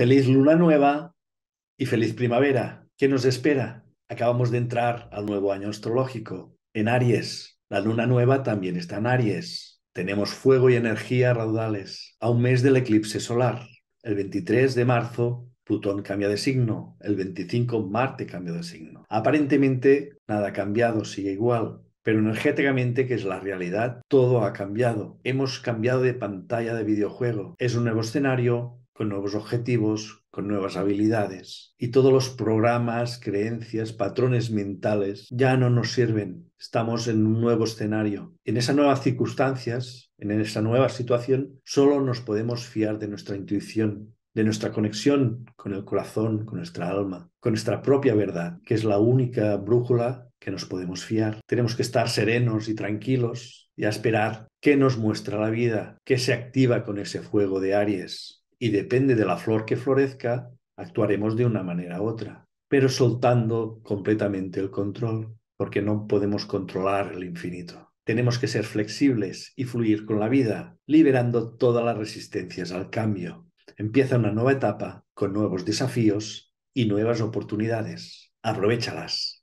Feliz luna nueva y feliz primavera. ¿Qué nos espera? Acabamos de entrar al nuevo año astrológico en Aries. La luna nueva también está en Aries. Tenemos fuego y energía raudales a un mes del eclipse solar. El 23 de marzo Plutón cambia de signo. El 25 Marte cambia de signo. Aparentemente nada ha cambiado, sigue igual. Pero energéticamente, que es la realidad, todo ha cambiado. Hemos cambiado de pantalla de videojuego. Es un nuevo escenario, con nuevos objetivos, con nuevas habilidades. Y todos los programas, creencias, patrones mentales ya no nos sirven. Estamos en un nuevo escenario. En esas nuevas circunstancias, en esa nueva situación, solo nos podemos fiar de nuestra intuición, de nuestra conexión con el corazón, con nuestra alma, con nuestra propia verdad, que es la única brújula que nos podemos fiar. Tenemos que estar serenos y tranquilos y a esperar qué nos muestra la vida, qué se activa con ese fuego de Aries. Y depende de la flor que florezca, actuaremos de una manera u otra, pero soltando completamente el control, porque no podemos controlar el infinito. Tenemos que ser flexibles y fluir con la vida, liberando todas las resistencias al cambio. Empieza una nueva etapa con nuevos desafíos y nuevas oportunidades. Aprovéchalas.